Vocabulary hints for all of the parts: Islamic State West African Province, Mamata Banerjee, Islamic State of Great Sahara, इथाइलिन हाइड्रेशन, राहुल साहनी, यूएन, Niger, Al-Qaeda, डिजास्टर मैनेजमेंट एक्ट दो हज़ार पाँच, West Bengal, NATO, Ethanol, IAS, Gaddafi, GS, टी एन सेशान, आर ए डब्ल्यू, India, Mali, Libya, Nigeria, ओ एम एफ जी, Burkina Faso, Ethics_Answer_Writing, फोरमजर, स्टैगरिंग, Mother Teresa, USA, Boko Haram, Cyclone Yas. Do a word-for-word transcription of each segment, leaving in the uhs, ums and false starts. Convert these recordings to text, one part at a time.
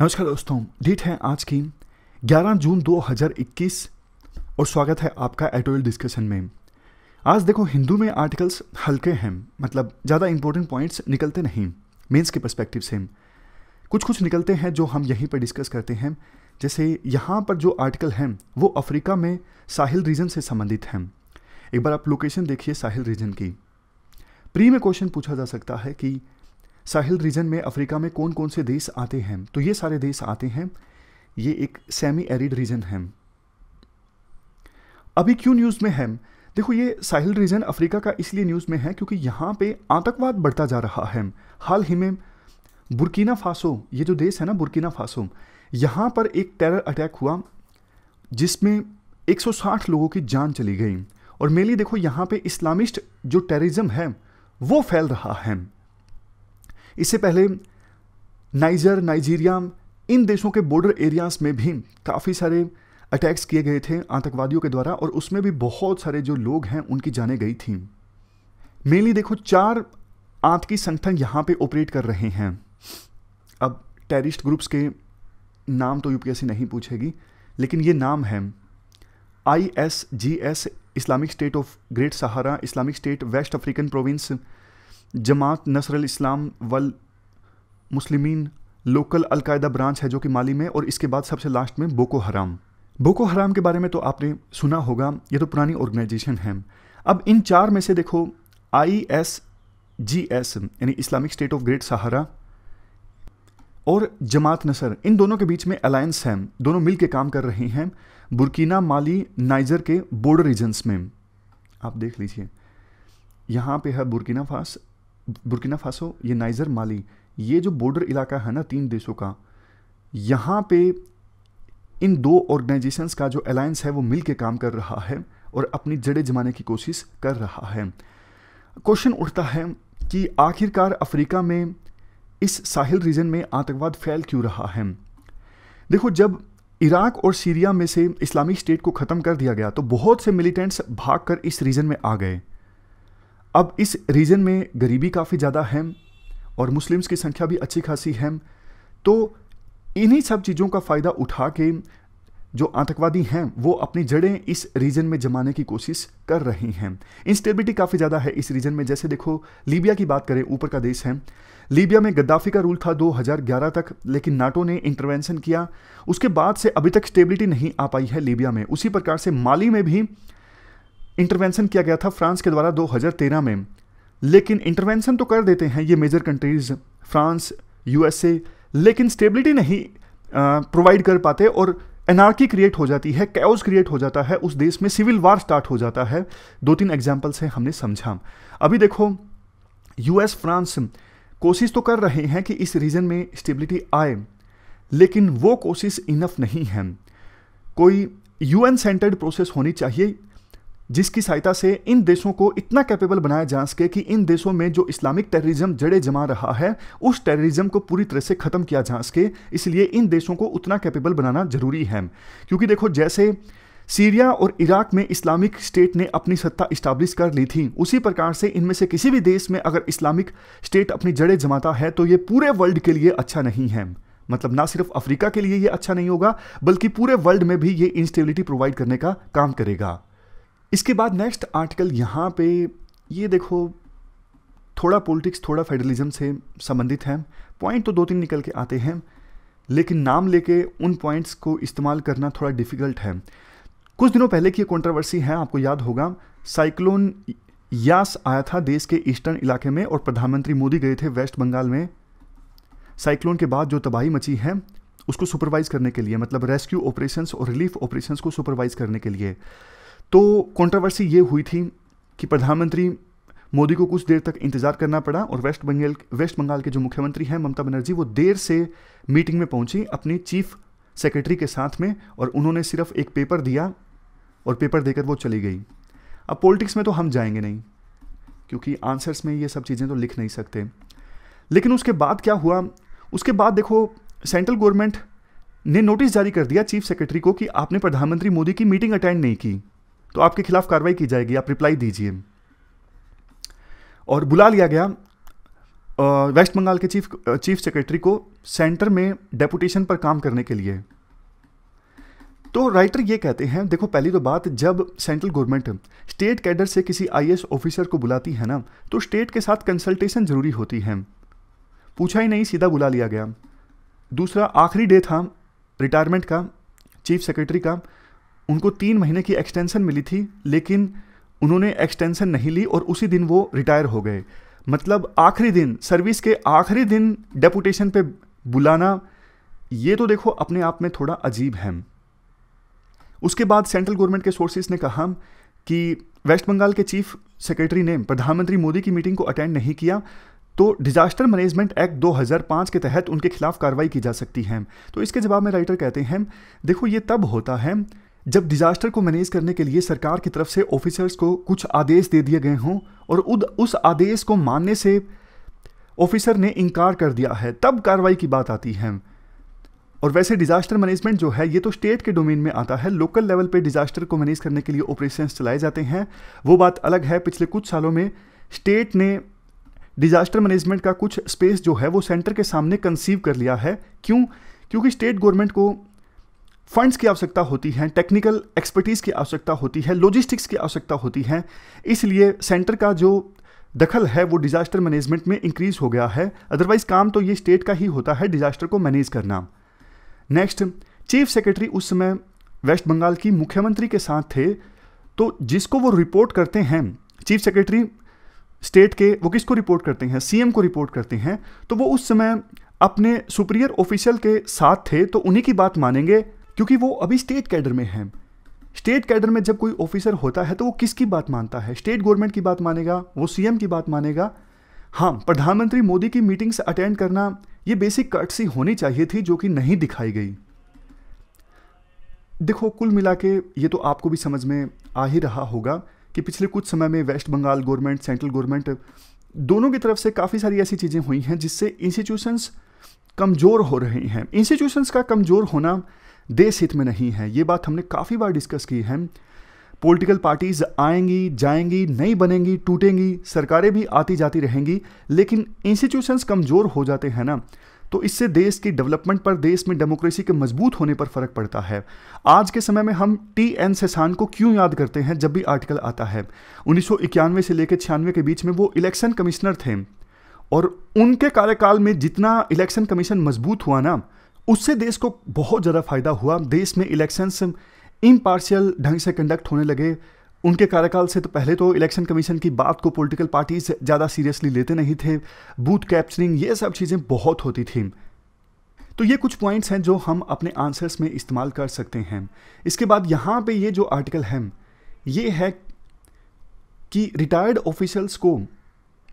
नमस्कार दोस्तों, डेट है आज की ग्यारह जून दो हज़ार इक्कीस और स्वागत है आपका एडिटोरियल डिस्कशन में। आज देखो, हिंदू में आर्टिकल्स हल्के हैं, मतलब ज़्यादा इंपॉर्टेंट पॉइंट्स निकलते नहीं। मेंस के पर्सपेक्टिव से कुछ कुछ निकलते हैं जो हम यहीं पर डिस्कस करते हैं। जैसे यहाँ पर जो आर्टिकल हैं वो अफ्रीका में साहिल रीजन से संबंधित हैं। एक बार आप लोकेशन देखिए साहिल रीजन की। प्री में क्वेश्चन पूछा जा सकता है कि साहिल रीजन में अफ्रीका में कौन कौन से देश आते हैं, तो ये सारे देश आते हैं। ये एक सेमी एरिड रीजन है। अभी क्यों न्यूज़ में है? देखो, ये साहिल रीजन अफ्रीका का इसलिए न्यूज़ में है क्योंकि यहाँ पे आतंकवाद बढ़ता जा रहा है। हाल ही में बुर्किना फासो, ये जो देश है ना बुर्किना फासो, यहाँ पर एक टेरर अटैक हुआ जिसमें एक सौ साठ लोगों की जान चली गई। और मेनली देखो, यहाँ पर इस्लामिस्ट जो टेररिज्म है वो फैल रहा है। इससे पहले नाइजर, नाइजीरिया, इन देशों के बॉर्डर एरियाज़ में भी काफ़ी सारे अटैक्स किए गए थे आतंकवादियों के द्वारा, और उसमें भी बहुत सारे जो लोग हैं उनकी जानें गई थी। मेनली देखो, चार आतंकी संगठन यहाँ पे ऑपरेट कर रहे हैं। अब टेररिस्ट ग्रुप्स के नाम तो यूपीएससी नहीं पूछेगी, लेकिन ये नाम है I S, G S, Islamic State of Great Sahara, Islamic State West African Province, Jamaat नसरल Islam wal Muslimin, local al Qaeda branch है जो कि माली में, और इसके बाद सबसे लास्ट में बोको हराम। बोको हराम के बारे में तो आपने सुना होगा, ये तो पुरानी ऑर्गेनाइजेशन है। अब इन चार में से देखो, आई एस, जी एस यानी Islamic State of Great Sahara और जमात नसर, इन दोनों के बीच में अलायंस है। दोनों मिल के काम कर रहे हैं बुर्किना, माली, नाइजर के बॉर्डर रीजन्स में। आप देख लीजिए, यहाँ पे है बुर्किना फास बुर्किना फासो, ये नाइजर, माली, ये जो बॉर्डर इलाका है ना तीन देशों का, यहाँ पे इन दो ऑर्गेनाइजेशंस का जो अलायंस है वो मिल के काम कर रहा है और अपनी जड़ें जमाने की कोशिश कर रहा है। क्वेश्चन उठता है कि आखिरकार अफ्रीका में इस साहिल रीजन में आतंकवाद फैल क्यों रहा है। देखो, जब इराक और सीरिया में से इस्लामिक स्टेट को ख़त्म कर दिया गया तो बहुत से मिलिटेंट्स भागकर इस रीजन में आ गए। अब इस रीजन में गरीबी काफ़ी ज़्यादा है और मुस्लिम्स की संख्या भी अच्छी खासी है, तो इन्हीं सब चीज़ों का फ़ायदा उठा के जो आतंकवादी हैं वो अपनी जड़ें इस रीजन में जमाने की कोशिश कर रही हैं। इंस्टेबिलिटी काफ़ी ज़्यादा है इस रीजन में। जैसे देखो, लीबिया की बात करें, ऊपर का देश है, लीबिया में गद्दाफी का रूल था दो हज़ार ग्यारह तक, लेकिन नाटो ने इंटरवेंशन किया, उसके बाद से अभी तक स्टेबिलिटी नहीं आ पाई है लीबिया में। उसी प्रकार से माली में भी इंटरवेंशन किया गया था फ्रांस के द्वारा दो हज़ार तेरह में, लेकिन इंटरवेंशन तो कर देते हैं ये मेजर कंट्रीज़ फ्रांस, यूएसए, लेकिन स्टेबिलिटी नहीं प्रोवाइड कर पाते और एनार्की क्रिएट हो जाती है, कैओस क्रिएट हो जाता है उस देश में, सिविल वार स्टार्ट हो जाता है। दो तीन एग्जाम्पल से हमने समझा। अभी देखो, यूएस, फ्रांस कोशिश तो कर रहे हैं कि इस रीजन में स्टेबिलिटी आए, लेकिन वो कोशिश इनफ नहीं है। कोई यूएन सेंटर्ड प्रोसेस होनी चाहिए जिसकी सहायता से इन देशों को इतना कैपेबल बनाया जा सके कि इन देशों में जो इस्लामिक टेररिज्म जड़े जमा रहा है उस टेररिज्म को पूरी तरह से ख़त्म किया जा सके। इसलिए इन देशों को उतना कैपेबल बनाना ज़रूरी है, क्योंकि देखो जैसे सीरिया और इराक में इस्लामिक स्टेट ने अपनी सत्ता इस्टाब्लिश कर ली थी, उसी प्रकार से इनमें से किसी भी देश में अगर इस्लामिक स्टेट अपनी जड़ें जमाता है तो ये पूरे वर्ल्ड के लिए अच्छा नहीं है। मतलब ना सिर्फ अफ्रीका के लिए ये अच्छा नहीं होगा, बल्कि पूरे वर्ल्ड में भी ये इंस्टेबिलिटी प्रोवाइड करने का काम करेगा। इसके बाद नेक्स्ट आर्टिकल यहाँ पे, ये देखो, थोड़ा पॉलिटिक्स, थोड़ा फेडरलिज्म से संबंधित है। पॉइंट तो दो तीन निकल के आते हैं, लेकिन नाम लेके उन पॉइंट्स को इस्तेमाल करना थोड़ा डिफ़िकल्ट है। कुछ दिनों पहले की कंट्रोवर्सी है, आपको याद होगा, साइक्लोन यास आया था देश के ईस्टर्न इलाके में और प्रधानमंत्री मोदी गए थे वेस्ट बंगाल में साइक्लोन के बाद जो तबाही मची है उसको सुपरवाइज़ करने के लिए, मतलब रेस्क्यू ऑपरेशंस और रिलीफ ऑपरेशंस को सुपरवाइज़ करने के लिए। तो कंट्रोवर्सी ये हुई थी कि प्रधानमंत्री मोदी को कुछ देर तक इंतज़ार करना पड़ा और वेस्ट बंगाल वेस्ट बंगाल के जो मुख्यमंत्री हैं ममता बनर्जी, वो देर से मीटिंग में पहुंची अपने चीफ सेक्रेटरी के साथ में, और उन्होंने सिर्फ एक पेपर दिया और पेपर देकर वो चली गई। अब पॉलिटिक्स में तो हम जाएंगे नहीं, क्योंकि आंसर्स में ये सब चीज़ें तो लिख नहीं सकते। लेकिन उसके बाद क्या हुआ? उसके बाद देखो, सेंट्रल गवर्नमेंट ने नोटिस जारी कर दिया चीफ सेक्रेटरी को कि आपने प्रधानमंत्री मोदी की मीटिंग अटेंड नहीं की तो आपके खिलाफ कार्रवाई की जाएगी, आप रिप्लाई दीजिए। और बुला लिया गया वेस्ट बंगाल के चीफ चीफ सेक्रेटरी को सेंटर में डेपुटेशन पर काम करने के लिए। तो राइटर ये कहते हैं, देखो पहली तो बात, जब सेंट्रल गवर्नमेंट स्टेट कैडर से किसी आईएएस ऑफिसर को बुलाती है ना, तो स्टेट के साथ कंसल्टेशन ज़रूरी होती है। पूछा ही नहीं, सीधा बुला लिया गया। दूसरा, आखिरी डे था रिटायरमेंट का चीफ सेक्रेटरी का, उनको तीन महीने की एक्सटेंशन मिली थी, लेकिन उन्होंने एक्सटेंशन नहीं ली और उसी दिन वो रिटायर हो गए। मतलब आखिरी दिन, सर्विस के आखिरी दिन डेपुटेशन पे बुलाना, ये तो देखो अपने आप में थोड़ा अजीब है। उसके बाद सेंट्रल गवर्नमेंट के सोर्सेज ने कहा कि वेस्ट बंगाल के चीफ सेक्रेटरी ने प्रधानमंत्री मोदी की मीटिंग को अटेंड नहीं किया तो डिजास्टर मैनेजमेंट एक्ट दो हज़ार पाँच के तहत उनके खिलाफ कार्रवाई की जा सकती है। तो इसके जवाब में राइटर कहते हैं, देखो ये तब होता है जब डिजास्टर को मैनेज करने के लिए सरकार की तरफ से ऑफिसर्स को कुछ आदेश दे दिए गए हों और उस आदेश को मानने से ऑफिसर ने इनकार कर दिया है, तब कार्रवाई की बात आती है। और वैसे डिजास्टर मैनेजमेंट जो है ये तो स्टेट के डोमेन में आता है। लोकल लेवल पे डिजास्टर को मैनेज करने के लिए ऑपरेशंस चलाए जाते हैं, वो बात अलग है। पिछले कुछ सालों में स्टेट ने डिजास्टर मैनेजमेंट का कुछ स्पेस जो है वो सेंटर के सामने कंसीव कर लिया है। क्यों? क्योंकि स्टेट गवर्नमेंट को फंड्स की आवश्यकता होती है, टेक्निकल एक्सपर्टीज़ की आवश्यकता होती है, लॉजिस्टिक्स की आवश्यकता होती है। इसलिए सेंटर का जो दखल है वो डिजास्टर मैनेजमेंट में इंक्रीज़ हो गया है। अदरवाइज काम तो ये स्टेट का ही होता है, डिजास्टर को मैनेज करना। नेक्स्ट, चीफ सेक्रेटरी उस समय वेस्ट बंगाल की मुख्यमंत्री के साथ थे, तो जिसको वो रिपोर्ट करते हैं, चीफ सेक्रेटरी स्टेट के, वो किसको रिपोर्ट करते हैं? सीएम को रिपोर्ट करते हैं। तो वो उस समय अपने सुपीरियर ऑफिशियल के साथ थे, तो उन्हीं की बात मानेंगे क्योंकि वो अभी स्टेट कैडर में हैं। स्टेट कैडर में जब कोई ऑफिसर होता है तो वो किसकी बात मानता है? स्टेट गवर्नमेंट की बात मानेगा, वो सीएम की बात मानेगा। हाँ, प्रधानमंत्री मोदी की मीटिंग्स अटेंड करना ये बेसिक कर्टसी होनी चाहिए थी, जो कि नहीं दिखाई गई। देखो कुल मिला के ये तो आपको भी समझ में आ ही रहा होगा कि पिछले कुछ समय में West Bengal government, central government, दोनों की तरफ से काफ़ी सारी ऐसी चीज़ें हुई हैं जिससे इंस्टीट्यूशंस कमज़ोर हो रहे हैं। इंस्टीट्यूशंस का कमज़ोर होना देश हित में नहीं है, ये बात हमने काफ़ी बार डिस्कस की है। पॉलिटिकल पार्टीज़ आएंगी जाएंगी, नई बनेंगी, टूटेंगी, सरकारें भी आती जाती रहेंगी, लेकिन इंस्टीट्यूशंस कमज़ोर हो जाते हैं ना, तो इससे देश की डेवलपमेंट पर, देश में डेमोक्रेसी के मजबूत होने पर फ़र्क पड़ता है। आज के समय में हम टी एन सेशान को क्यों याद करते हैं जब भी आर्टिकल आता है? उन्नीस सौ इक्यानवे से लेकर छियानवे के बीच में वो इलेक्शन कमिश्नर थे, और उनके कार्यकाल में जितना इलेक्शन कमीशन मजबूत हुआ ना, उससे देश को बहुत ज़्यादा फायदा हुआ। देश में इलेक्शंस इम्पार्शियल ढंग से कंडक्ट होने लगे। उनके कार्यकाल से तो पहले तो इलेक्शन कमीशन की बात को पॉलिटिकल पार्टीज ज़्यादा सीरियसली लेते नहीं थे, बूथ कैप्चरिंग ये सब चीज़ें बहुत होती थीं। तो ये कुछ पॉइंट्स हैं जो हम अपने आंसर्स में इस्तेमाल कर सकते हैं। इसके बाद यहाँ पे ये जो आर्टिकल है ये है कि रिटायर्ड ऑफिसल्स को,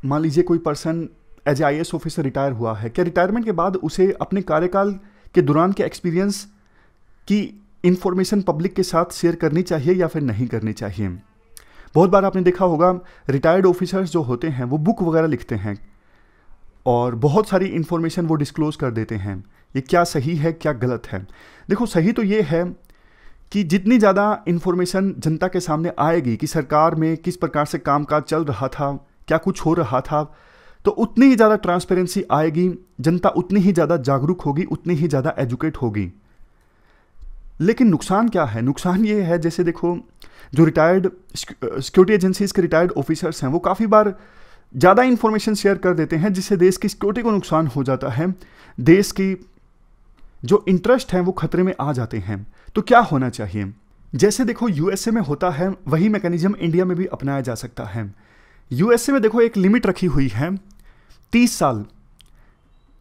मान लीजिए कोई person as I A S officer retire हुआ है, क्या रिटायरमेंट के बाद उसे अपने कार्यकाल के दौरान के एक्सपीरियंस की इन्फॉर्मेशन पब्लिक के साथ शेयर करनी चाहिए या फिर नहीं करनी चाहिए? बहुत बार आपने देखा होगा रिटायर्ड ऑफिसर्स जो होते हैं वो बुक वगैरह लिखते हैं और बहुत सारी इन्फॉर्मेशन वो डिस्क्लोज़ कर देते हैं। ये क्या सही है, क्या गलत है? देखो सही तो ये है कि जितनी ज़्यादा इन्फॉर्मेशन जनता के सामने आएगी कि सरकार में किस प्रकार से कामकाज चल रहा था, क्या कुछ हो रहा था, तो उतनी ही ज़्यादा ट्रांसपेरेंसी आएगी, जनता उतनी ही ज़्यादा जागरूक होगी, उतनी ही ज़्यादा एजुकेट होगी। लेकिन नुकसान क्या है? नुकसान ये है, जैसे देखो जो रिटायर्ड सिक्योरिटी एजेंसीज़ के रिटायर्ड ऑफिसर्स हैं वो काफ़ी बार ज़्यादा इन्फॉर्मेशन शेयर कर देते हैं, जिससे देश की सिक्योरिटी को नुकसान हो जाता है, देश की जो इंटरेस्ट हैं वो खतरे में आ जाते हैं। तो क्या होना चाहिए? जैसे देखो यूएसए में होता है वही मैकेनिज़्म इंडिया में भी अपनाया जा सकता है। यूएसए में देखो एक लिमिट रखी हुई है तीस साल,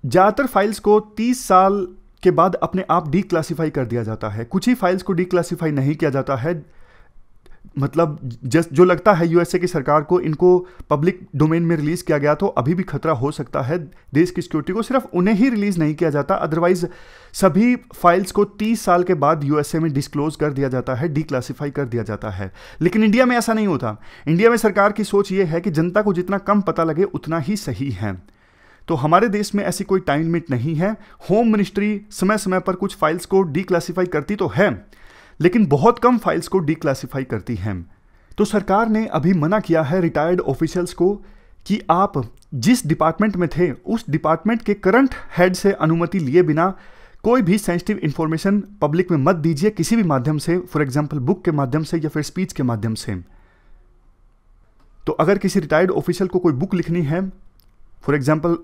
ज़्यादातर फाइल्स को तीस साल के बाद अपने आप डीक्लासिफाई कर दिया जाता है, कुछ ही फाइल्स को डीक्लासिफाई नहीं किया जाता है। मतलब जस्ट जो लगता है यूएसए की सरकार को इनको पब्लिक डोमेन में रिलीज़ किया गया तो अभी भी खतरा हो सकता है देश की सिक्योरिटी को, सिर्फ उन्हें ही रिलीज़ नहीं किया जाता, अदरवाइज़ सभी फाइल्स को तीस साल के बाद यूएसए में डिस्क्लोज कर दिया जाता है, डीक्लासिफाई कर दिया जाता है। लेकिन इंडिया में ऐसा नहीं होता। इंडिया में सरकार की सोच ये है कि जनता को जितना कम पता लगे उतना ही सही है। तो हमारे देश में ऐसी कोई टाइम लिमिट नहीं है। होम मिनिस्ट्री समय समय पर कुछ फाइल्स को डीक्लासिफाई करती तो है, लेकिन बहुत कम फाइल्स को डीक्लासिफाई करती हैं। तो सरकार ने अभी मना किया है रिटायर्ड ऑफिसर्स को कि आप जिस डिपार्टमेंट में थे उस डिपार्टमेंट के करंट हेड से अनुमति लिए बिना कोई भी सेंसिटिव इन्फॉर्मेशन पब्लिक में मत दीजिए, किसी भी माध्यम से, फॉर एग्जांपल बुक के माध्यम से या फिर स्पीच के माध्यम से। तो अगर किसी रिटायर्ड ऑफिसर को कोई बुक लिखनी है, for example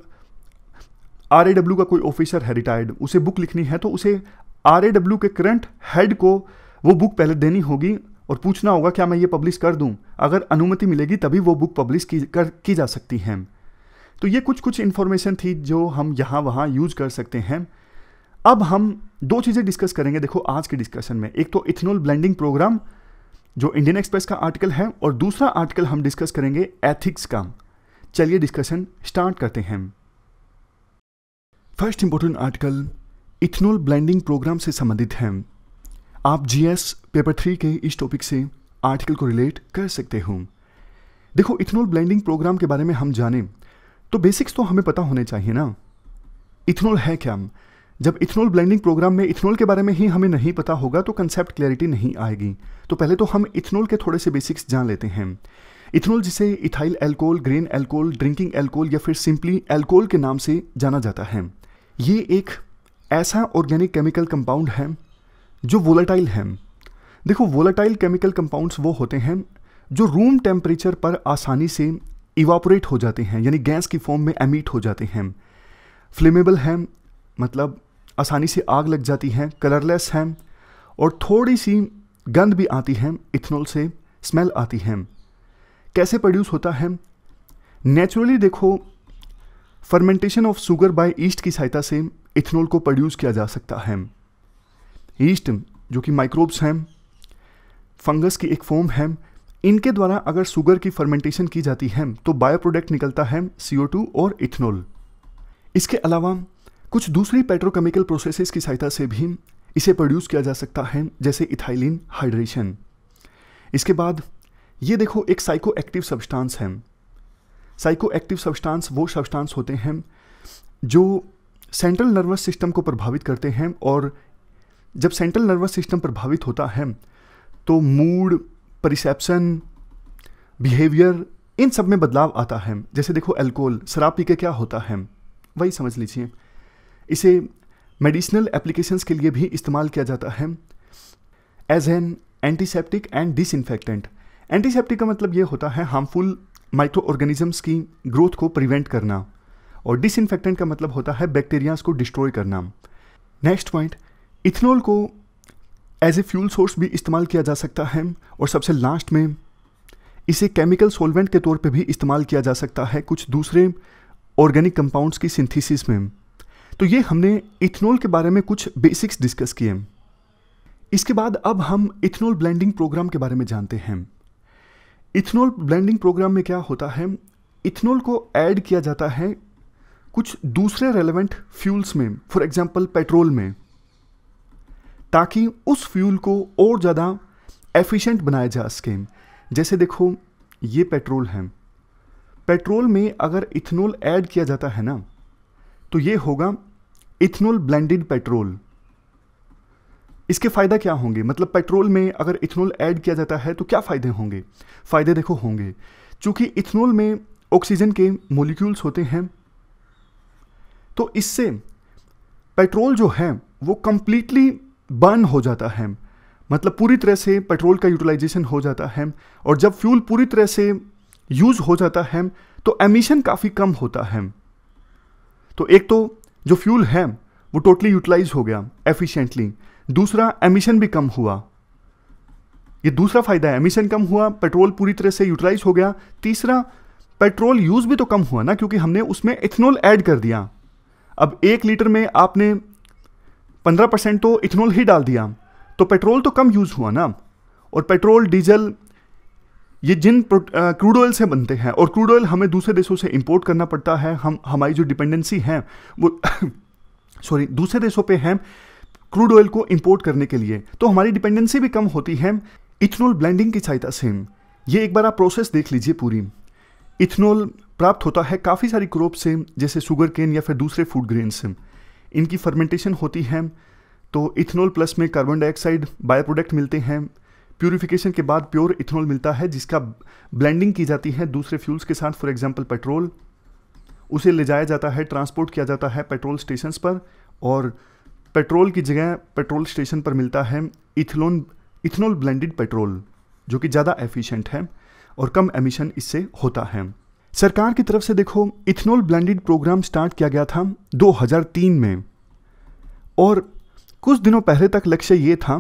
आर ए डब्ल्यू का कोई ऑफिसर है रिटायर्ड, उसे बुक लिखनी है तो उसे आर ए डब्ल्यू के करंट हेड को वो बुक पहले देनी होगी और पूछना होगा क्या मैं ये पब्लिश कर दूं, अगर अनुमति मिलेगी तभी वो बुक पब्लिश की कर की जा सकती है। तो ये कुछ कुछ इन्फॉर्मेशन थी जो हम यहाँ वहाँ यूज कर सकते हैं। अब हम दो चीज़ें डिस्कस करेंगे देखो आज के डिस्कशन में, एक तो इथेनॉल ब्लेंडिंग प्रोग्राम जो इंडियन एक्सप्रेस का आर्टिकल है और दूसरा आर्टिकल हम डिस्कस करेंगे एथिक्स का। चलिए डिस्कशन स्टार्ट करते हैं। First important article ethanol blending programme से संबंधित है। आप जीएस पेपर थ्री के इस टॉपिक से आर्टिकल को रिलेट कर सकते हो। देखो इथेनॉल ब्लेंडिंग प्रोग्राम के बारे में हम जाने तो बेसिक्स तो हमें पता होने चाहिए ना। इथेनॉल है क्या? जब इथेनॉल ब्लेंडिंग प्रोग्राम में इथेनॉल के बारे में ही हमें नहीं पता होगा तो कंसेप्ट क्लैरिटी नहीं आएगी। तो पहले तो हम इथेनॉल के थोड़े से बेसिक्स जान लेते हैं। इथेनॉल जिसे ethyl alcohol, grain alcohol, drinking alcohol या फिर सिंपली अल्कोहल के नाम से जाना जाता है, ये एक ऐसा ऑर्गेनिक केमिकल कंपाउंड है जो वोलेटाइल है। देखो वोलेटाइल केमिकल कंपाउंड्स वो होते हैं जो रूम टेम्परेचर पर आसानी से इवापोरेट हो जाते हैं, यानी गैस की फॉर्म में एमिट हो जाते हैं। फ्लेमेबल है मतलब आसानी से आग लग जाती है, कलरलेस है और थोड़ी सी गंध भी आती है, इथेनॉल से स्मेल आती है। कैसे प्रोड्यूस होता है? नेचुरली देखो fermentation of sugar by yeast की सहायता से इथेनॉल को प्रोड्यूस किया जा सकता है। ईस्ट जो कि माइक्रोब्स हैं, फंगस की एक फॉर्म है, इनके द्वारा अगर शुगर की फर्मेंटेशन की जाती है तो बायो प्रोडक्ट निकलता है सी ओ टू और इथेनॉल। इसके अलावा कुछ दूसरी पेट्रोकेमिकल प्रोसेसेस की सहायता से भी इसे प्रोड्यूस किया जा सकता है, जैसे इथाइलिन हाइड्रेशन। इसके बाद ये देखो एक साइको एक्टिव सब्सटेंस है। साइको एक्टिव सब्सटेंस वो सब्सटेंस होते हैं जो सेंट्रल नर्वस सिस्टम को प्रभावित करते हैं और जब सेंट्रल नर्वस सिस्टम प्रभावित होता है तो मूड, परसेप्शन, बिहेवियर इन सब में बदलाव आता है। जैसे देखो अल्कोहल, शराब पी के क्या होता है वही समझ लीजिए। इसे मेडिसिनल एप्लीकेशंस के लिए भी इस्तेमाल किया जाता है as an antiseptic and disinfectant. Antiseptic का मतलब ये होता है हार्मफुल माइक्रो ऑर्गेनिजम्स की ग्रोथ को प्रिवेंट करना और डिसइंफेक्टेंट का मतलब होता है बैक्टीरियाज को डिस्ट्रॉय करना। नेक्स्ट पॉइंट, इथेनॉल को एज ए फ्यूल सोर्स भी इस्तेमाल किया जा सकता है और सबसे लास्ट में इसे केमिकल सॉल्वेंट के तौर पे भी इस्तेमाल किया जा सकता है कुछ दूसरे ऑर्गेनिक कंपाउंड्स की सिंथेसिस में। तो ये हमने इथेनॉल के बारे में कुछ बेसिक्स डिस्कस किए। इसके बाद अब हम इथेनॉल ब्लेंडिंग प्रोग्राम के बारे में जानते हैं। इथेनॉल ब्लेंडिंग प्रोग्राम में क्या होता है, इथेनॉल को ऐड किया जाता है कुछ दूसरे रेलेवेंट फ्यूल्स में, फॉर एग्जांपल पेट्रोल में, ताकि उस फ्यूल को और ज़्यादा एफिशिएंट बनाया जा सके। जैसे देखो ये पेट्रोल है, पेट्रोल में अगर इथेनॉल ऐड किया जाता है ना तो ये होगा इथेनॉल ब्लेंडेड पेट्रोल। इसके फ़ायदा क्या होंगे, मतलब पेट्रोल में अगर इथेनॉल ऐड किया जाता है तो क्या फ़ायदे होंगे? फ़ायदे देखो होंगे, चूँकि इथेनॉल में ऑक्सीजन के मॉलिक्यूल्स होते हैं तो इससे पेट्रोल जो है वो कम्प्लीटली बर्न हो जाता है, मतलब पूरी तरह से पेट्रोल का यूटिलाइजेशन हो जाता है। और जब फ्यूल पूरी तरह से यूज़ हो जाता है तो एमिशन काफ़ी कम होता है। तो एक तो जो फ्यूल है वो टोटली यूटिलाइज हो गया एफिशिएंटली, दूसरा एमिशन भी कम हुआ, ये दूसरा फ़ायदा है, एमिशन कम हुआ, पेट्रोल पूरी तरह से यूटिलाइज हो गया। तीसरा पेट्रोल यूज़ भी तो कम हुआ ना, क्योंकि हमने उसमें इथेनॉल ऐड कर दिया। अब एक लीटर में आपने पंद्रह परसेंट तो इथेनॉल ही डाल दिया तो पेट्रोल तो कम यूज़ हुआ ना। और पेट्रोल, डीजल ये जिन क्रूड ऑयल से बनते हैं और क्रूड ऑयल हमें दूसरे देशों से इंपोर्ट करना पड़ता है, हम हमारी जो डिपेंडेंसी है वो सॉरी दूसरे देशों पे है क्रूड ऑयल को इंपोर्ट करने के लिए, तो हमारी डिपेंडेंसी भी कम होती है इथेनॉल ब्लेंडिंग की सहायता से। ये एक बार आप प्रोसेस देख लीजिए पूरी। इथेनॉल प्राप्त होता है काफ़ी सारी क्रॉप से, जैसे शुगर केन या फिर दूसरे फूड ग्रेन से, इनकी फर्मेंटेशन होती है तो इथेनॉल प्लस में कार्बन डाइऑक्साइड बायो प्रोडक्ट मिलते हैं, प्योरीफिकेशन के बाद प्योर इथेनॉल मिलता है जिसका ब्लेंडिंग की जाती है दूसरे फ्यूल्स के साथ, फॉर एग्जांपल पेट्रोल, उसे ले जाया जाता है, ट्रांसपोर्ट किया जाता है पेट्रोल स्टेशंस पर, और पेट्रोल की जगह पेट्रोल स्टेशन पर मिलता है इथेनॉल इथेनॉल ब्लेंडेड पेट्रोल, जो कि ज़्यादा एफिशिएंट है और कम एमिशन इससे होता है। सरकार की तरफ से देखो इथेनॉल ब्लेंडेड प्रोग्राम स्टार्ट किया गया था दो हज़ार तीन में, और कुछ दिनों पहले तक लक्ष्य ये था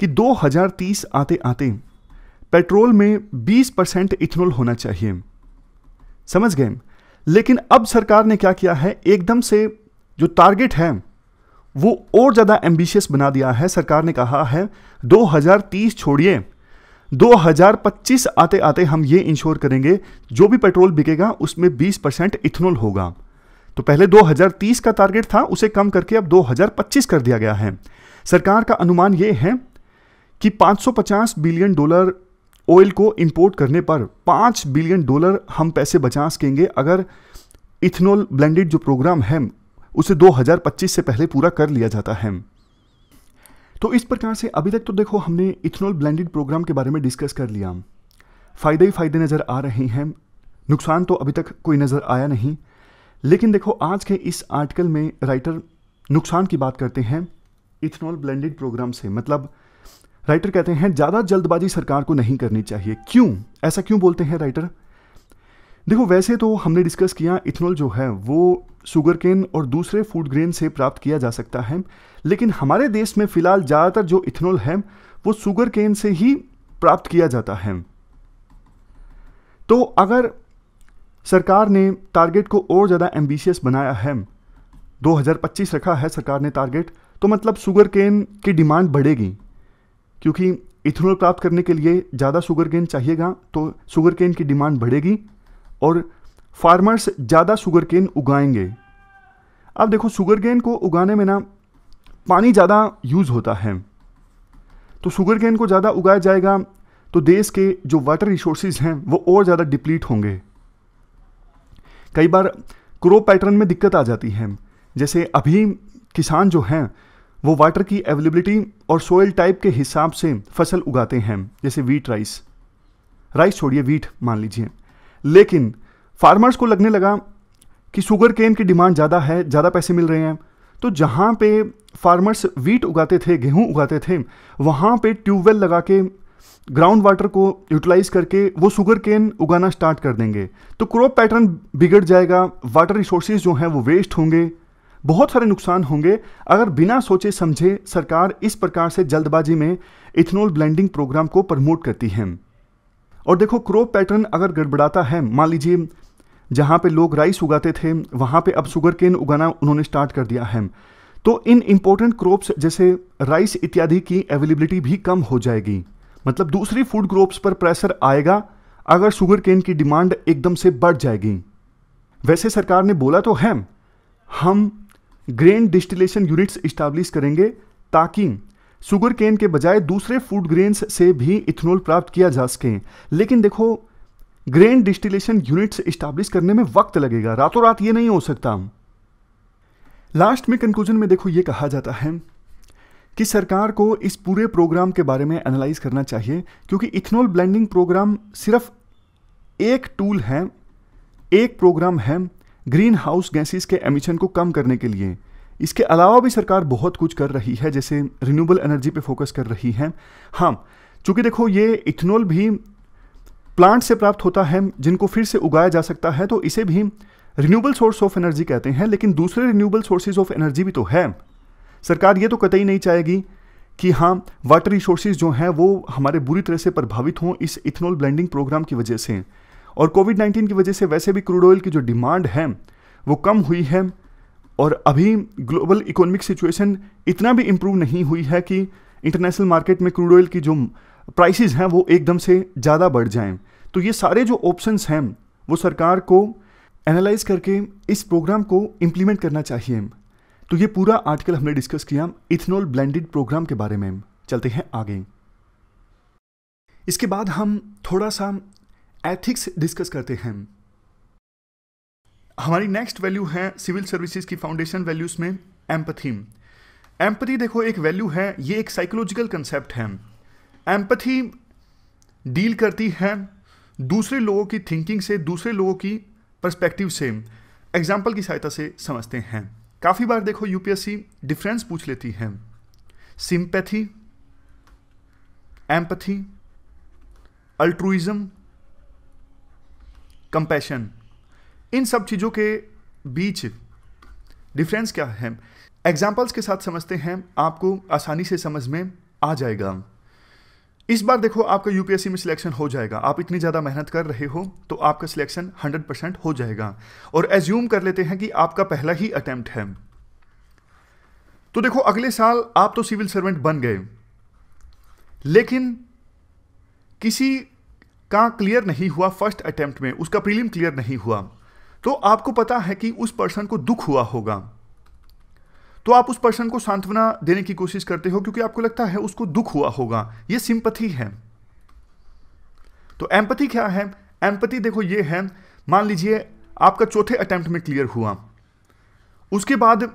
कि दो हज़ार तीस आते आते पेट्रोल में बीस परसेंट इथेनॉल होना चाहिए, समझ गए। लेकिन अब सरकार ने क्या किया है, एकदम से जो टारगेट है वो और ज़्यादा एम्बिशियस बना दिया है। सरकार ने कहा है दो हज़ार तीस छोड़िए, दो हज़ार पच्चीस आते आते हम ये इंश्योर करेंगे जो भी पेट्रोल बिकेगा उसमें बीस परसेंट इथेनॉल होगा। तो पहले दो हज़ार तीस का टारगेट था, उसे कम करके अब दो हज़ार पच्चीस कर दिया गया है। सरकार का अनुमान ये है कि पाँच सौ पचास बिलियन डॉलर ऑयल को इंपोर्ट करने पर पाँच बिलियन डॉलर हम पैसे बचा सकेंगे अगर इथेनॉल ब्लेंडेड जो प्रोग्राम है उसे दो हज़ार पच्चीस से पहले पूरा कर लिया जाता है। तो इस प्रकार से अभी तक तो देखो हमने इथेनॉल ब्लेंडेड प्रोग्राम के बारे में डिस्कस कर लिया, फ़ायदे ही फ़ायदे नज़र आ रहे हैं, नुकसान तो अभी तक कोई नज़र आया नहीं। लेकिन देखो आज के इस आर्टिकल में राइटर नुकसान की बात करते हैं इथेनॉल ब्लेंडेड प्रोग्राम से, मतलब राइटर कहते हैं ज़्यादा जल्दबाजी सरकार को नहीं करनी चाहिए। क्यों, ऐसा क्यों बोलते हैं राइटर? देखो वैसे तो हमने डिस्कस किया इथेनॉल जो है वो शुगरकेन और दूसरे फूड ग्रेन से प्राप्त किया जा सकता है, लेकिन हमारे देश में फ़िलहाल ज़्यादातर जो इथेनॉल है वो शुगरकेन से ही प्राप्त किया जाता है। तो अगर सरकार ने टारगेट को और ज़्यादा एम्बिशियस बनाया है, दो हज़ार पच्चीस रखा है सरकार ने टारगेट, तो मतलब शुगरकेन की डिमांड बढ़ेगी क्योंकि इथेनॉल प्राप्त करने के लिए ज़्यादा शुगरकेन चाहिएगा, तो शुगरकेन की डिमांड बढ़ेगी और फार्मर्स ज़्यादा शुगरकेन उगाएंगे। अब देखो शुगरकेन को उगाने में ना पानी ज़्यादा यूज़ होता है, तो शुगरकेन को ज़्यादा उगाया जाएगा तो देश के जो वाटर रिसोर्सेज हैं वो और ज़्यादा डिप्लीट होंगे। कई बार क्रॉप पैटर्न में दिक्कत आ जाती है, जैसे अभी किसान जो हैं वो वाटर की अवेलेबिलिटी और सोयल टाइप के हिसाब से फसल उगाते हैं, जैसे वीट राइस राइस छोड़िए वीट मान लीजिए। लेकिन फार्मर्स को लगने लगा कि शुगर केन की डिमांड ज़्यादा है, ज़्यादा पैसे मिल रहे हैं, तो जहाँ पे फार्मर्स वीट उगाते थे, गेहूँ उगाते थे, वहाँ पे ट्यूबवेल लगा के ग्राउंड वाटर को यूटिलाइज़ करके वो शुगर केन उगाना स्टार्ट कर देंगे, तो क्रॉप पैटर्न बिगड़ जाएगा, वाटर रिसोर्सेज जो हैं वो वेस्ट होंगे, बहुत सारे नुकसान होंगे अगर बिना सोचे समझे सरकार इस प्रकार से जल्दबाजी में इथेनॉल ब्लेंडिंग प्रोग्राम को प्रमोट करती है। और देखो क्रॉप पैटर्न अगर गड़बड़ाता है, मान लीजिए जहाँ पे लोग राइस उगाते थे वहाँ पे अब शुगर केन उगाना उन्होंने स्टार्ट कर दिया है, तो इन इम्पोर्टेंट क्रॉप्स जैसे राइस इत्यादि की अवेलेबिलिटी भी कम हो जाएगी, मतलब दूसरी फूड क्रॉप्स पर प्रेशर आएगा अगर शुगर केन की डिमांड एकदम से बढ़ जाएगी। वैसे सरकार ने बोला तो है हम ग्रेन डिस्टिलेशन यूनिट्स इस्टाब्लिश करेंगे ताकि शुगर केन के बजाय दूसरे फूड ग्रेन्स से भी इथेनॉल प्राप्त किया जा सके, लेकिन देखो ग्रेन डिस्टिलेशन यूनिट्स इस्टाब्लिश करने में वक्त लगेगा, रातों रात ये नहीं हो सकता। लास्ट में कंक्लूजन में देखो ये कहा जाता है कि सरकार को इस पूरे प्रोग्राम के बारे में एनालाइज करना चाहिए, क्योंकि इथेनॉल ब्लेंडिंग प्रोग्राम सिर्फ एक टूल है, एक प्रोग्राम है ग्रीन हाउस गैसेस के एमिशन को कम करने के लिए। इसके अलावा भी सरकार बहुत कुछ कर रही है, जैसे रिन्यूएबल एनर्जी पे फोकस कर रही है। हाँ, चूँकि देखो ये इथेनॉल भी प्लांट से प्राप्त होता है जिनको फिर से उगाया जा सकता है, तो इसे भी रिन्यूएबल सोर्स ऑफ एनर्जी कहते हैं, लेकिन दूसरे रिन्यूएबल सोर्सेज ऑफ एनर्जी भी तो है। सरकार ये तो कतई नहीं चाहेगी कि हाँ वाटर रिसोर्सेज जो हैं वो हमारे बुरी तरह से प्रभावित हों इस इथेनॉल ब्लेंडिंग प्रोग्राम की वजह से, और कोविड नाइन्टीन की वजह से वैसे भी क्रूड ऑयल की जो डिमांड है वो कम हुई है, और अभी ग्लोबल इकोनॉमिक सिचुएशन इतना भी इम्प्रूव नहीं हुई है कि इंटरनेशनल मार्केट में क्रूड ऑयल की जो प्राइसेस हैं वो एकदम से ज़्यादा बढ़ जाएं। तो ये सारे जो ऑप्शंस हैं वो सरकार को एनालाइज करके इस प्रोग्राम को इम्प्लीमेंट करना चाहिए। तो ये पूरा आर्टिकल हमने डिस्कस किया इथेनॉल ब्लेंडेड प्रोग्राम के बारे में। चलते हैं आगे, इसके बाद हम थोड़ा सा एथिक्स डिस्कस करते हैं। हमारी नेक्स्ट वैल्यू है सिविल सर्विसेज की फाउंडेशन वैल्यूज़ में एम्पथी। एम्पथी देखो एक वैल्यू है, ये एक साइकोलॉजिकल कंसेप्ट है। एम्पैथी डील करती है दूसरे लोगों की थिंकिंग से, दूसरे लोगों की पर्सपेक्टिव से। एग्जाम्पल की सहायता से समझते हैं। काफ़ी बार देखो यूपीएससी डिफरेंस पूछ लेती है। सिंपैथी, एम्पैथी, अल्ट्रूइज्म, कंपैशन, इन सब चीज़ों के बीच डिफरेंस क्या है। एग्जाम्पल्स के साथ समझते हैं, आपको आसानी से समझ में आ जाएगा। इस बार देखो आपका यूपीएससी में सिलेक्शन हो जाएगा। आप इतनी ज़्यादा मेहनत कर रहे हो तो आपका सिलेक्शन हंड्रेड परसेंट हो जाएगा। और एज्यूम कर लेते हैं कि आपका पहला ही अटेम्प्ट है। तो देखो अगले साल आप तो सिविल सर्वेंट बन गए, लेकिन किसी का क्लियर नहीं हुआ फर्स्ट अटेम्प्ट में, उसका प्रीलिम क्लियर नहीं हुआ। तो आपको पता है कि उस पर्सन को दुख हुआ होगा, तो आप उस पर्सन को सांत्वना देने की कोशिश करते हो क्योंकि आपको लगता है उसको दुख हुआ होगा। ये सिंपैथी है। तो एम्पैथी क्या है? एम्पैथी देखो ये है, मान लीजिए आपका चौथे अटेम्प्ट में क्लियर हुआ, उसके बाद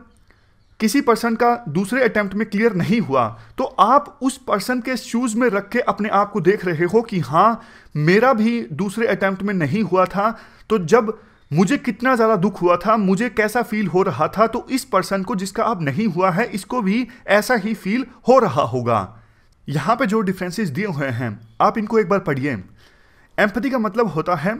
किसी पर्सन का दूसरे अटेम्प्ट में क्लियर नहीं हुआ, तो आप उस पर्सन के शूज़ में रख के अपने आप को देख रहे हो कि हाँ मेरा भी दूसरे अटेम्प्ट में नहीं हुआ था, तो जब मुझे कितना ज़्यादा दुख हुआ था, मुझे कैसा फील हो रहा था, तो इस पर्सन को जिसका अब नहीं हुआ है इसको भी ऐसा ही फील हो रहा होगा। यहाँ पे जो डिफरेंसेस दिए हुए हैं आप इनको एक बार पढ़िए। एम्पैथी का मतलब होता है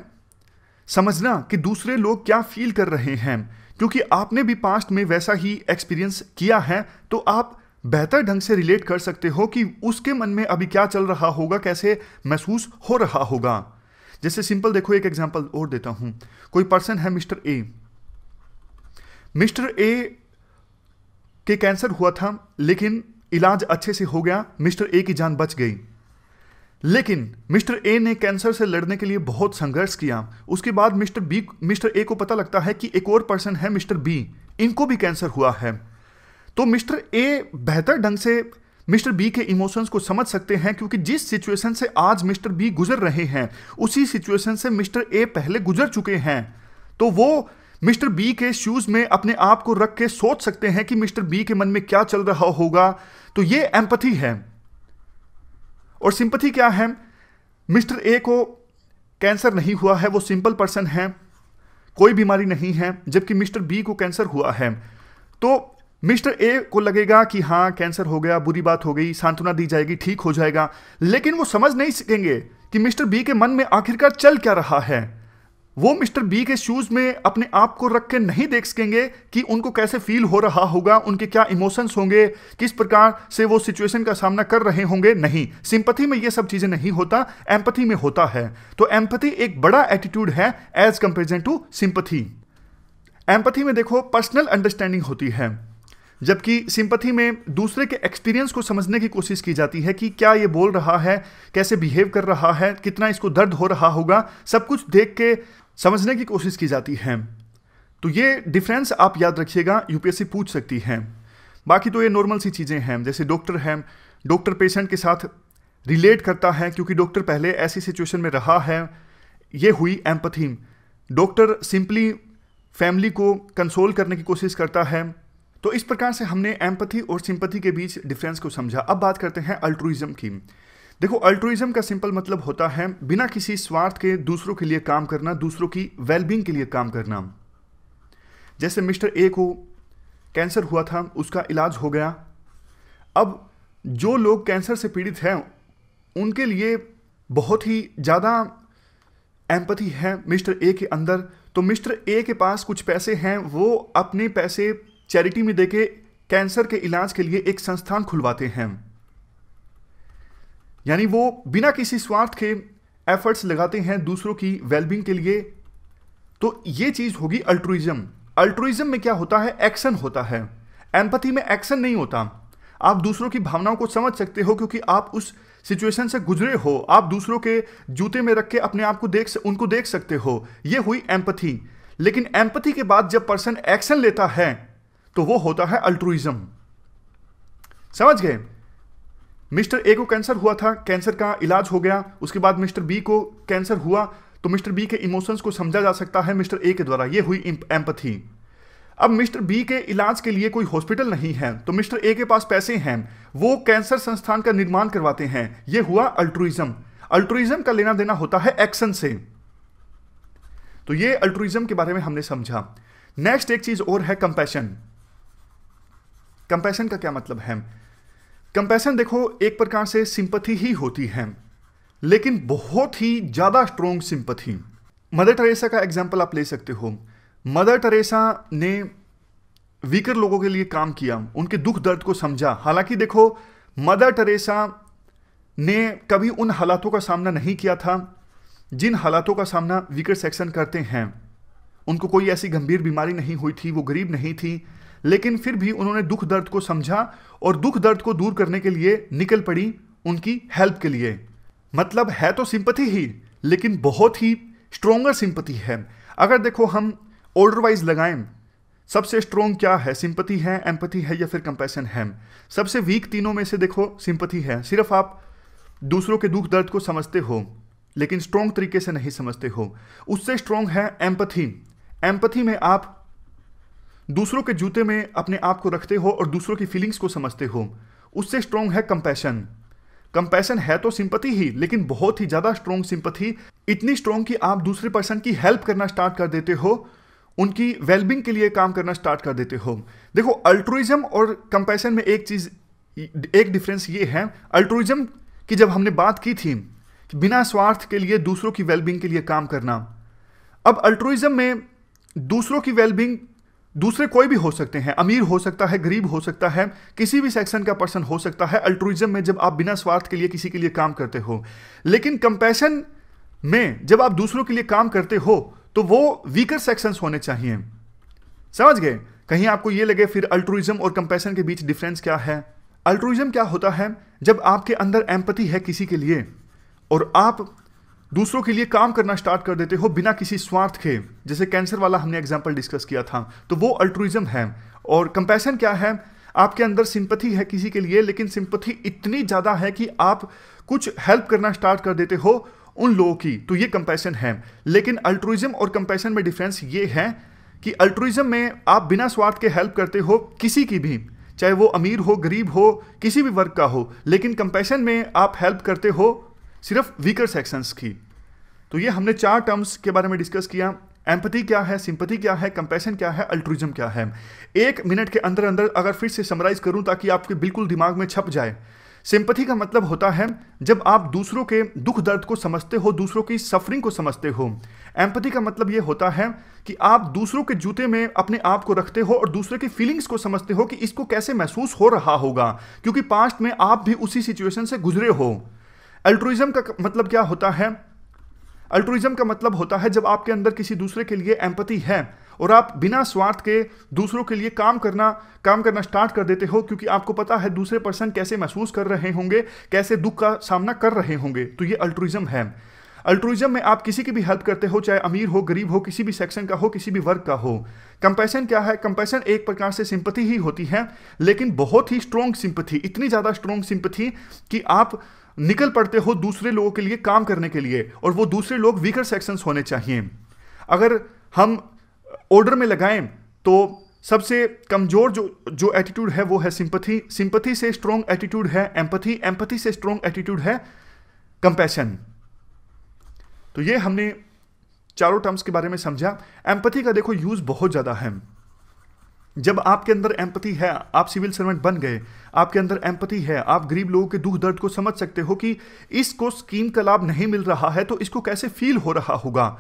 समझना कि दूसरे लोग क्या फील कर रहे हैं, क्योंकि आपने भी पास्ट में वैसा ही एक्सपीरियंस किया है तो आप बेहतर ढंग से रिलेट कर सकते हो कि उसके मन में अभी क्या चल रहा होगा, कैसे महसूस हो रहा होगा। जैसे सिंपल देखो एक एग्जांपल और देता हूं। कोई पर्सन है मिस्टर ए, मिस्टर ए के कैंसर हुआ था लेकिन इलाज अच्छे से हो गया, मिस्टर ए की जान बच गई। लेकिन मिस्टर ए ने कैंसर से लड़ने के लिए बहुत संघर्ष किया। उसके बाद मिस्टर बी मिस्टर ए को पता लगता है कि एक और पर्सन है मिस्टर बी, इनको भी कैंसर हुआ है। तो मिस्टर ए बेहतर ढंग से मिस्टर बी के इमोशंस को समझ सकते हैं, क्योंकि जिस सिचुएशन से आज मिस्टर बी गुजर रहे हैं उसी सिचुएशन से मिस्टर ए पहले गुजर चुके हैं। तो वो मिस्टर बी के शूज़ में अपने आप को रख के सोच सकते हैं कि मिस्टर बी के मन में क्या चल रहा होगा। तो ये एम्पैथी है। और सिंपैथी क्या है? मिस्टर ए को कैंसर नहीं हुआ है, वो सिंपल पर्सन है, कोई बीमारी नहीं है, जबकि मिस्टर बी को कैंसर हुआ है। तो मिस्टर ए को लगेगा कि हाँ कैंसर हो गया, बुरी बात हो गई, सांत्वना दी जाएगी, ठीक हो जाएगा। लेकिन वो समझ नहीं सकेंगे कि मिस्टर बी के मन में आखिरकार चल क्या रहा है। वो मिस्टर बी के शूज़ में अपने आप को रख के नहीं देख सकेंगे कि उनको कैसे फील हो रहा होगा, उनके क्या इमोशंस होंगे, किस प्रकार से वो सिचुएशन का सामना कर रहे होंगे। नहीं, सिंपैथी में ये सब चीज़ें नहीं होता, एम्पैथी में होता है। तो एम्पैथी एक बड़ा एटीट्यूड है as comparison to sympathy. Empathy में देखो पर्सनल अंडरस्टैंडिंग होती है, जबकि सिंपैथी में दूसरे के एक्सपीरियंस को समझने की कोशिश की जाती है कि क्या ये बोल रहा है, कैसे बिहेव कर रहा है, कितना इसको दर्द हो रहा होगा, सब कुछ देख के समझने की कोशिश की जाती है। तो ये डिफरेंस आप याद रखिएगा, यूपीएससी पूछ सकती है। बाकी तो ये नॉर्मल सी चीज़ें हैं, जैसे डॉक्टर हैं, डॉक्टर पेशेंट के साथ रिलेट करता है क्योंकि डॉक्टर पहले ऐसी सिचुएशन में रहा है। ये हुई एम्पैथी। डॉक्टर सिंपली फैमिली को कंसोल करने की कोशिश करता है। तो इस प्रकार से हमने एम्पैथी और सिंपैथी के बीच डिफरेंस को समझा। अब बात करते हैं अल्ट्रूइज्म की। देखो अल्ट्रूइज्म का सिंपल मतलब होता है बिना किसी स्वार्थ के दूसरों के लिए काम करना, दूसरों की वेलबींग के लिए काम करना। जैसे मिस्टर ए को कैंसर हुआ था, उसका इलाज हो गया। अब जो लोग कैंसर से पीड़ित हैं उनके लिए बहुत ही ज़्यादा एम्पैथी है मिस्टर ए के अंदर। तो मिस्टर ए के पास कुछ पैसे हैं, वो अपने पैसे चैरिटी में देके कैंसर के इलाज के लिए एक संस्थान खुलवाते हैं। यानी वो बिना किसी स्वार्थ के एफर्ट्स लगाते हैं दूसरों की वेलबींग के लिए। तो ये चीज़ होगी अल्ट्रूइज्म। अल्ट्रूइज्म में क्या होता है? एक्शन होता है। एम्पैथी में एक्शन नहीं होता। आप दूसरों की भावनाओं को समझ सकते हो क्योंकि आप उस सिचुएशन से गुजरे हो, आप दूसरों के जूते में रख के अपने आप को देख उनको देख सकते हो। ये हुई एम्पैथी। लेकिन एम्पैथी के बाद जब पर्सन एक्शन लेता है तो वो होता है अल्ट्रूइज्म। समझ गए? मिस्टर ए को कैंसर हुआ था, कैंसर का इलाज हो गया, उसके बाद मिस्टर बी को कैंसर हुआ, तो मिस्टर बी के इमोशंस को समझा जा सकता है मिस्टर ए के द्वारा। ये हुई एम्पैथी। अब मिस्टर बी के इलाज के लिए कोई हॉस्पिटल नहीं है तो मिस्टर ए के पास पैसे हैं, वो कैंसर संस्थान का निर्माण करवाते हैं। ये हुआ अल्ट्रुइज्म। अल्ट्रुइज्म का लेना देना होता है एक्शन से। तो ये अल्ट्रुइज्म के बारे में हमने समझा। नेक्स्ट एक चीज और है कंपैशन। कंपैशन का क्या मतलब है? कंपैशन देखो एक प्रकार से सिंपथी ही होती है, लेकिन बहुत ही ज्यादा स्ट्रॉन्ग सिंपथी। मदर टेरेसा का एग्जाम्पल आप ले सकते हो। मदर टेरेसा ने वीकर लोगों के लिए काम किया, उनके दुख दर्द को समझा। हालांकि देखो मदर टेरेसा ने कभी उन हालातों का सामना नहीं किया था जिन हालातों का सामना वीकर सेक्शन करते हैं। उनको कोई ऐसी गंभीर बीमारी नहीं हुई थी, वो गरीब नहीं थी, लेकिन फिर भी उन्होंने दुख दर्द को समझा और दुख दर्द को दूर करने के लिए निकल पड़ी उनकी हेल्प के लिए। मतलब है तो सिंपथी ही, लेकिन बहुत ही स्ट्रोंगर सिंपथी है। अगर देखो हम ऑर्डर वाइज लगाएं, सबसे स्ट्रोंग क्या है? सिंपथी है, एम्पथी है या फिर कंपैशन है। सबसे वीक तीनों में से देखो सिंपथी है। सिर्फ आप दूसरों के दुख दर्द को समझते हो लेकिन स्ट्रोंग तरीके से नहीं समझते हो। उससे स्ट्रोंग है एम्पथी। एम्पथी में आप दूसरों के जूते में अपने आप को रखते हो और दूसरों की फीलिंग्स को समझते हो। उससे स्ट्रोंग है कंपैशन। कंपैशन है तो सिंपथी ही, लेकिन बहुत ही ज़्यादा स्ट्रोंग सिंपथी, इतनी स्ट्रोंग कि आप दूसरे पर्सन की हेल्प करना स्टार्ट कर देते हो, उनकी वेलबिंग के लिए काम करना स्टार्ट कर देते हो। देखो अल्ट्रुइज्म और कंपैशन में एक चीज़, एक डिफरेंस ये है, अल्ट्रुइज्म की जब हमने बात की थी कि बिना स्वार्थ के लिए दूसरों की वेलबिंग के लिए काम करना, अब अल्ट्रुइज्म में दूसरों की वेलबिंग, दूसरे कोई भी हो सकते हैं, अमीर हो सकता है, गरीब हो सकता है, किसी भी सेक्शन का पर्सन हो सकता है अल्ट्रुइज्म में, जब आप बिना स्वार्थ के लिए किसी के लिए काम करते हो। लेकिन कंपैशन में जब आप दूसरों के लिए काम करते हो तो वो वीकर सेक्शंस होने चाहिए। समझ गए? कहीं आपको ये लगे फिर अल्ट्रुइज्म और कंपैशन के बीच डिफरेंस क्या है। अल्ट्रुइज्म क्या होता है? जब आपके अंदर एम्पैथी है किसी के लिए और आप दूसरों के लिए काम करना स्टार्ट कर देते हो बिना किसी स्वार्थ के, जैसे कैंसर वाला हमने एग्जाम्पल डिस्कस किया था, तो वो अल्ट्रुइज्म है। और कंपैशन क्या है? आपके अंदर सिंपैथी है किसी के लिए, लेकिन सिंपैथी इतनी ज़्यादा है कि आप कुछ हेल्प करना स्टार्ट कर देते हो उन लोगों की, तो ये कंपैशन है। लेकिन अल्ट्रुइज्म और कंपैशन में डिफरेंस ये है कि अल्ट्रुइज्म में आप बिना स्वार्थ के हेल्प करते हो किसी की भी, चाहे वो अमीर हो, गरीब हो, किसी भी वर्ग का हो, लेकिन कंपैशन में आप हेल्प करते हो सिर्फ वीकर सेक्शंस की। तो ये हमने चार टर्म्स के बारे में डिस्कस किया। एम्पैथी क्या है, सिंपैथी क्या है, कंपैशन क्या है, अल्ट्रुइज्म क्या है। एक मिनट के अंदर अंदर अगर फिर से समराइज करूं ताकि आपके बिल्कुल दिमाग में छप जाए। सिंपैथी का मतलब होता है जब आप दूसरों के दुख दर्द को समझते हो, दूसरों की सफरिंग को समझते हो। एम्पैथी का मतलब ये होता है कि आप दूसरों के जूते में अपने आप को रखते हो और दूसरे की फीलिंग्स को समझते हो कि इसको कैसे महसूस हो रहा होगा, क्योंकि पास्ट में आप भी उसी सिचुएशन से गुजरे हो। अल्ट्रुइज्म का मतलब क्या होता है? अल्ट्रुइज्म का मतलब होता है जब आपके अंदर किसी दूसरे के लिए एम्पैथी है और आप बिना स्वार्थ के दूसरों के लिए काम करना काम करना स्टार्ट कर देते हो, क्योंकि आपको पता है दूसरे पर्सन कैसे महसूस कर रहे होंगे, कैसे दुख का सामना कर रहे होंगे। तो ये अल्ट्रुइज्म है। अल्ट्रुइज्म में आप किसी की भी हेल्प करते हो, चाहे अमीर हो, गरीब हो, किसी भी सेक्शन का हो, किसी भी वर्ग का हो। कंपैशन क्या है? कंपैशन एक प्रकार से सिंपैथी ही होती है, लेकिन बहुत ही स्ट्रॉन्ग सिंपैथी, इतनी ज़्यादा स्ट्रॉन्ग सिंपैथी कि आप निकल पड़ते हो दूसरे लोगों के लिए काम करने के लिए, और वो दूसरे लोग वीकर सेक्शंस होने चाहिए। अगर हम ऑर्डर में लगाएं तो सबसे कमज़ोर जो जो एटीट्यूड है वो है सिंपैथी। सिंपैथी से स्ट्रॉन्ग एटीट्यूड है एम्पैथी। एम्पैथी से स्ट्रॉन्ग एटीट्यूड है कंपैशन। तो ये हमने चारों टर्म्स के बारे में समझा। एम्पैथी का देखो यूज़ बहुत ज़्यादा है। जब आपके अंदर एम्पैथी है, आप सिविल सर्वेंट बन गए, आपके अंदर एम्पैथी है, आप गरीब लोगों के दुख दर्द को समझ सकते हो कि इसको स्कीम का लाभ नहीं मिल रहा है तो इसको कैसे फील हो रहा होगा।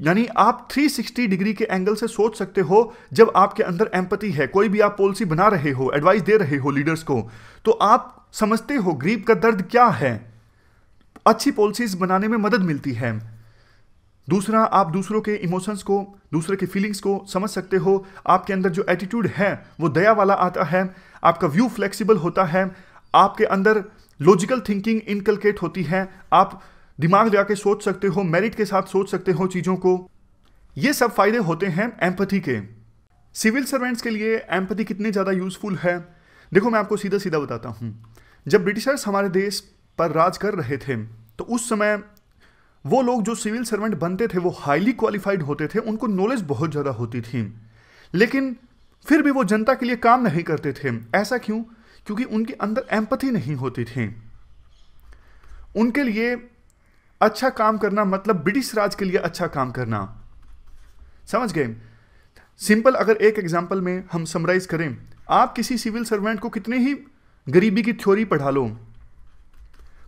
यानी आप तीन सौ साठ डिग्री के एंगल से सोच सकते हो जब आपके अंदर एम्पैथी है। कोई भी आप पॉलिसी बना रहे हो, एडवाइस दे रहे हो लीडर्स को, तो आप समझते हो गरीब का दर्द क्या है, अच्छी पॉलिसीज़ बनाने में मदद मिलती है। दूसरा, आप दूसरों के इमोशंस को, दूसरे की फीलिंग्स को समझ सकते हो। आपके अंदर जो एटीट्यूड है वो दया वाला आता है, आपका व्यू फ्लेक्सिबल होता है, आपके अंदर लॉजिकल थिंकिंग इनकलकेट होती है, आप दिमाग लगा के सोच सकते हो, मेरिट के साथ सोच सकते हो चीज़ों को। ये सब फायदे होते हैं एम्पैथी के। सिविल सर्वेंट्स के लिए एम्पैथी कितनी ज़्यादा यूजफुल है? देखो मैं आपको सीधा सीधा बताता हूँ, जब ब्रिटिशर्स हमारे देश पर राज कर रहे थे तो उस समय वो लोग जो सिविल सर्वेंट बनते थे वो हाईली क्वालिफाइड होते थे, उनको नॉलेज बहुत ज़्यादा होती थी। लेकिन फिर भी वो जनता के लिए काम नहीं करते थे। ऐसा क्यों? क्योंकि उनके अंदर एम्पैथी नहीं होती थी। उनके लिए अच्छा काम करना मतलब ब्रिटिश राज के लिए अच्छा काम करना। समझ गए? सिंपल अगर एक एग्जांपल में हम समराइज करें, आप किसी सिविल सर्वेंट को कितने ही गरीबी की थ्योरी पढ़ा लो,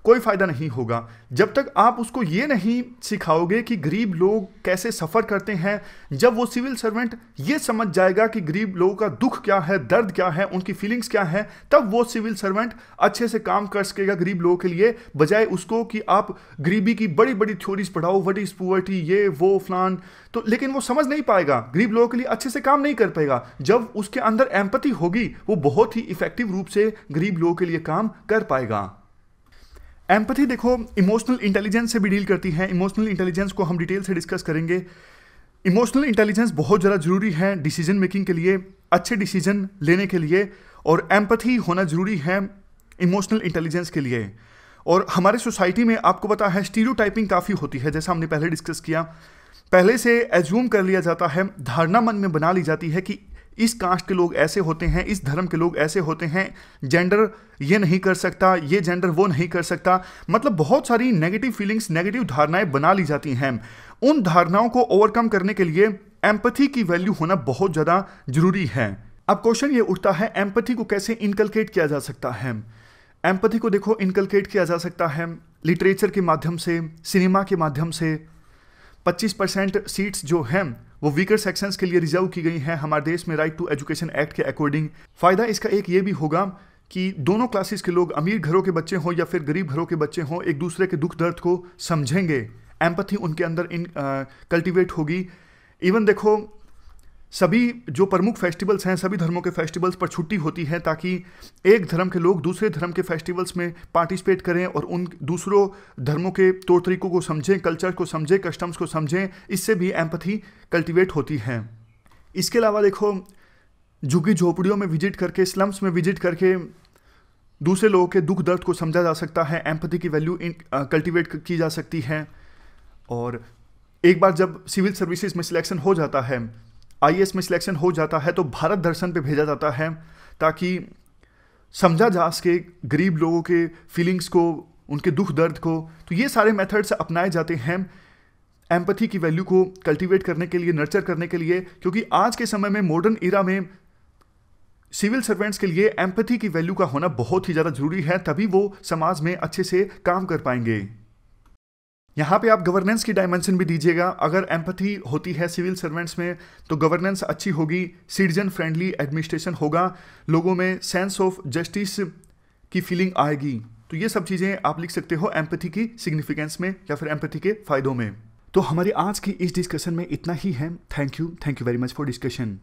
कोई फ़ायदा नहीं होगा जब तक आप उसको ये नहीं सिखाओगे कि गरीब लोग कैसे सफ़र करते हैं। जब वो सिविल सर्वेंट ये समझ जाएगा कि गरीब लोगों का दुख क्या है, दर्द क्या है, उनकी फीलिंग्स क्या है, तब वो सिविल सर्वेंट अच्छे से काम कर सकेगा गरीब लोगों के लिए, बजाय उसको कि आप गरीबी की बड़ी बड़ी थ्योरीज पढ़ाओ, व्हाट इज़ पॉवर्टी, ये वो फलान। तो लेकिन वो समझ नहीं पाएगा, गरीब लोगों के लिए अच्छे से काम नहीं कर पाएगा। जब उसके अंदर एम्पैथी होगी वो बहुत ही इफेक्टिव रूप से गरीब लोगों के लिए काम कर पाएगा। एम्पैथी देखो इमोशनल इंटेलिजेंस से भी डील करती है। इमोशनल इंटेलिजेंस को हम डिटेल से डिस्कस करेंगे। इमोशनल इंटेलिजेंस बहुत ज़्यादा ज़रूरी है डिसीजन मेकिंग के लिए, अच्छे डिसीजन लेने के लिए, और एम्पैथी होना ज़रूरी है इमोशनल इंटेलिजेंस के लिए। और हमारे सोसाइटी में आपको पता है स्टीरियोटाइपिंग काफ़ी होती है, जैसा हमने पहले डिस्कस किया। पहले से एज्यूम कर लिया जाता है, धारणा मन में बना ली जाती है कि इस कास्ट के लोग ऐसे होते हैं, इस धर्म के लोग ऐसे होते हैं, जेंडर ये नहीं कर सकता, ये जेंडर वो नहीं कर सकता। मतलब बहुत सारी नेगेटिव फीलिंग्स, नेगेटिव धारणाएं बना ली जाती हैं। उन धारणाओं को ओवरकम करने के लिए एम्पैथी की वैल्यू होना बहुत ज़्यादा ज़रूरी है। अब क्वेश्चन ये उठता है एम्पैथी को कैसे इनकलकेट किया जा सकता है। एम्पैथी को देखो इनकलकेट किया जा सकता है लिटरेचर के माध्यम से, सिनेमा के माध्यम से। पच्चीस परसेंट सीट्स जो हैं वो वीकर सेक्शंस के लिए रिजर्व की गई हैं हमारे देश में राइट टू एजुकेशन एक्ट के अकॉर्डिंग। फ़ायदा इसका एक ये भी होगा कि दोनों क्लासेस के लोग, अमीर घरों के बच्चे हों या फिर गरीब घरों के बच्चे हों, एक दूसरे के दुख दर्द को समझेंगे। एम्पैथी उनके अंदर इन कल्टिवेट होगी। इवन देखो सभी जो प्रमुख फेस्टिवल्स हैं, सभी धर्मों के फेस्टिवल्स पर छुट्टी होती है ताकि एक धर्म के लोग दूसरे धर्म के फेस्टिवल्स में पार्टिसिपेट करें और उन दूसरों धर्मों के तौर तरीकों को समझें, कल्चर को समझें, कस्टम्स को समझें। इससे भी एम्पैथी कल्टिवेट होती है। इसके अलावा देखो झुग्गी झोपड़ियों में विजिट करके, स्लम्स में विजिट करके दूसरे लोगों के दुख दर्द को समझा जा सकता है। एम्पैथी की वैल्यू कल्टिवेट की जा सकती है। और एक बार जब सिविल सर्विसेज में सिलेक्शन हो जाता है, आई ए एस में सिलेक्शन हो जाता है, तो भारत दर्शन पे भेजा जाता है ताकि समझा जा सके गरीब लोगों के फीलिंग्स को, उनके दुख दर्द को। तो ये सारे मेथड्स अपनाए जाते हैं एम्पैथी की वैल्यू को कल्टीवेट करने के लिए, नर्चर करने के लिए। क्योंकि आज के समय में, मॉडर्न ईरा में, सिविल सर्वेंट्स के लिए एम्पैथी की वैल्यू का होना बहुत ही ज़्यादा ज़रूरी है, तभी वो समाज में अच्छे से काम कर पाएंगे। यहाँ पे आप गवर्नेंस की डायमेंशन भी दीजिएगा। अगर एम्पैथी होती है सिविल सर्वेंट्स में तो गवर्नेंस अच्छी होगी, सिटीजन फ्रेंडली एडमिनिस्ट्रेशन होगा, लोगों में सेंस ऑफ जस्टिस की फीलिंग आएगी। तो ये सब चीज़ें आप लिख सकते हो एम्पैथी की सिग्निफिकेंस में या फिर एम्पैथी के फ़ायदों में। तो हमारी आज की इस डिस्कशन में इतना ही है। Thank you, thank you very much for discussion.